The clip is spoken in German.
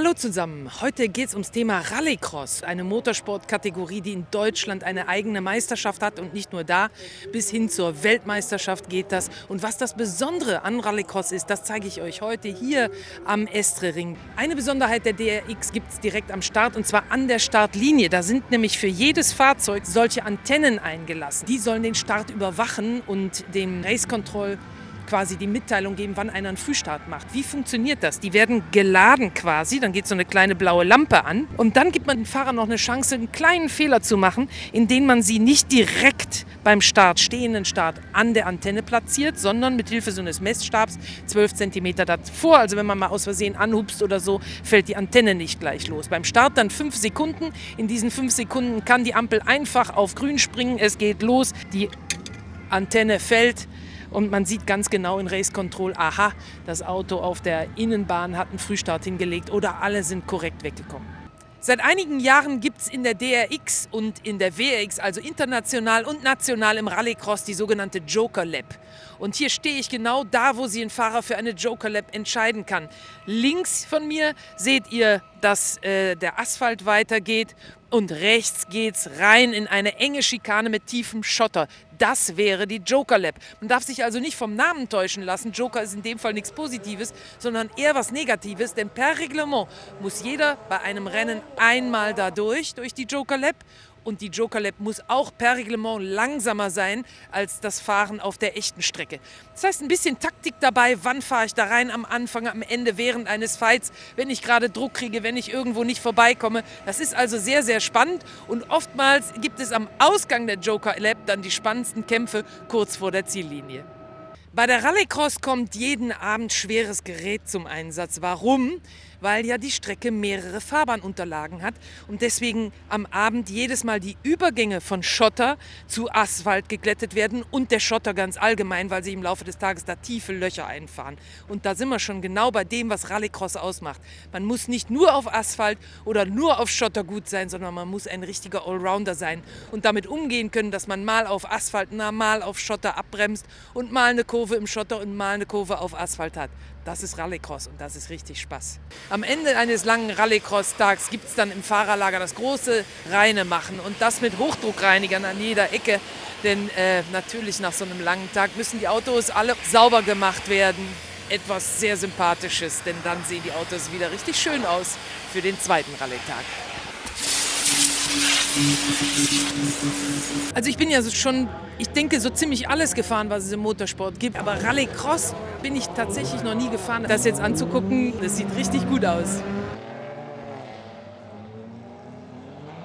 Hallo zusammen, heute geht es ums Thema Rallycross, eine Motorsportkategorie, die in Deutschland eine eigene Meisterschaft hat und nicht nur da, bis hin zur Weltmeisterschaft geht das. Und was das Besondere an Rallycross ist, das zeige ich euch heute hier am Estre-Ring. Eine Besonderheit der DRX gibt es direkt am Start und zwar an der Startlinie. Da sind nämlich für jedes Fahrzeug solche Antennen eingelassen. Die sollen den Start überwachen und dem Race Control quasi die Mitteilung geben, wann einer einen Frühstart macht. Wie funktioniert das? Die werden geladen quasi, dann geht so eine kleine blaue Lampe an und dann gibt man dem Fahrer noch eine Chance, einen kleinen Fehler zu machen, indem man sie nicht direkt beim stehenden Start an der Antenne platziert, sondern mit Hilfe so eines Messstabs 12 cm davor. Also wenn man mal aus Versehen anhupst oder so, fällt die Antenne nicht gleich los. Beim Start dann 5 Sekunden. In diesen 5 Sekunden kann die Ampel einfach auf grün springen, es geht los, die Antenne fällt. Und man sieht ganz genau in Race Control, aha, das Auto auf der Innenbahn hat einen Frühstart hingelegt oder alle sind korrekt weggekommen. Seit einigen Jahren gibt es in der DRX und in der WRX, also international und national im Rallycross, die sogenannte Joker Lap. Und hier stehe ich genau da, wo sich ein Fahrer für eine Joker Lap entscheiden kann. Links von mir seht ihr, dass der Asphalt weitergeht und rechts geht's rein in eine enge Schikane mit tiefem Schotter. Das wäre die Joker Lap. Man darf sich also nicht vom Namen täuschen lassen. Joker ist in dem Fall nichts Positives, sondern eher was Negatives, denn per Reglement muss jeder bei einem Rennen einmal dadurch, durch die Joker Lap. Und die Joker Lap muss auch per Reglement langsamer sein als das Fahren auf der echten Strecke. Das heißt, ein bisschen Taktik dabei, wann fahre ich da rein, am Anfang, am Ende, während eines Fights, wenn ich gerade Druck kriege, wenn ich irgendwo nicht vorbeikomme. Das ist also sehr, sehr spannend und oftmals gibt es am Ausgang der Joker Lap dann die spannendsten Kämpfe kurz vor der Ziellinie. Bei der Rallycross kommt jeden Abend schweres Gerät zum Einsatz. Warum? Weil ja die Strecke mehrere Fahrbahnunterlagen hat und deswegen am Abend jedes Mal die Übergänge von Schotter zu Asphalt geglättet werden und der Schotter ganz allgemein, weil sich im Laufe des Tages da tiefe Löcher einfahren. Und da sind wir schon genau bei dem, was Rallycross ausmacht. Man muss nicht nur auf Asphalt oder nur auf Schotter gut sein, sondern man muss ein richtiger Allrounder sein und damit umgehen können, dass man mal auf Asphalt, mal auf Schotter abbremst und mal eine Kurve im Schotter und mal eine Kurve auf Asphalt hat. Das ist Rallycross und das ist richtig Spaß. Am Ende eines langen Rallycross-Tags gibt es dann im Fahrerlager das große Reinemachen und das mit Hochdruckreinigern an jeder Ecke. Denn natürlich nach so einem langen Tag müssen die Autos alle sauber gemacht werden. Etwas sehr Sympathisches, denn dann sehen die Autos wieder richtig schön aus für den zweiten Rallytag. Also ich bin ja schon, ich denke, so ziemlich alles gefahren, was es im Motorsport gibt. Aber Rallycross bin ich tatsächlich noch nie gefahren. Das jetzt anzugucken, das sieht richtig gut aus.